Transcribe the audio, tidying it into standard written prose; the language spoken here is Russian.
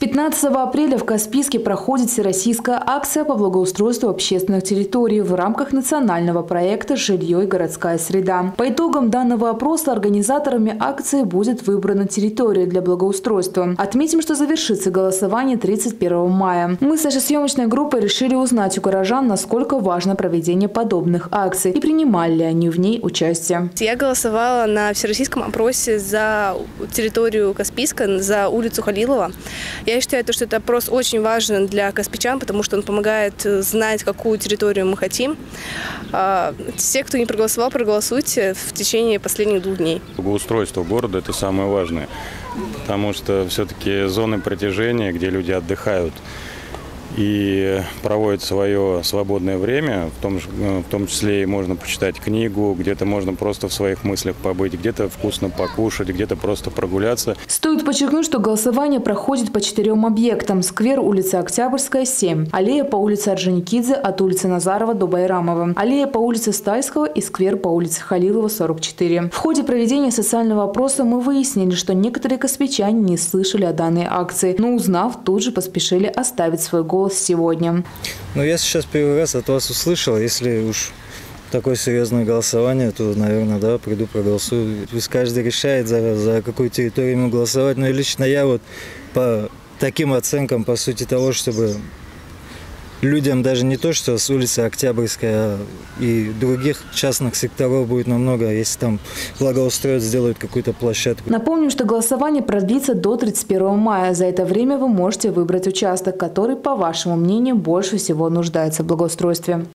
15 апреля в Каспийске проходит всероссийская акция по благоустройству общественных территорий в рамках национального проекта «Жилье и городская среда». По итогам данного опроса организаторами акции будет выбрана территория для благоустройства. Отметим, что завершится голосование 31 мая. Мы с нашей съемочной группой решили узнать у горожан, насколько важно проведение подобных акций и принимали ли они в ней участие. Я голосовала на всероссийском опросе за территорию Каспийска, за улицу Халилова. Я считаю, что этот опрос очень важен для каспичан, потому что он помогает знать, какую территорию мы хотим. Все, кто не проголосовал, проголосуйте в течение последних 2 дней. Благоустройство города – это самое важное, потому что все-таки зоны притяжения, где люди отдыхают и проводят свое свободное время, в том числе и можно почитать книгу, где-то можно просто в своих мыслях побыть, где-то вкусно покушать, где-то просто прогуляться. Стоит подчеркнуть, что голосование проходит по 4 объектам. Сквер, улица Октябрьская, 7. Аллея по улице Орджоникидзе от улицы Назарова до Байрамова. Аллея по улице Стальского и сквер по улице Халилова, 44. В ходе проведения социального опроса мы выяснили, что некоторые каспийчане не слышали о данной акции, но узнав, тут же поспешили оставить свой голос сегодня. Ну, я сейчас первый раз от вас услышал. Если уж такое серьезное голосование, то, наверное, да, приду, проголосую. Пусть каждый решает, за какую территорию ему голосовать. Но лично я вот по таким оценкам, по сути того, чтобы людям даже не то, что с улицы Октябрьской, а и других частных секторов будет намного, если там благоустроят, сделают какую-то площадку. Напомним, что голосование продлится до 31 мая. За это время вы можете выбрать участок, который, по вашему мнению, больше всего нуждается в благоустройстве.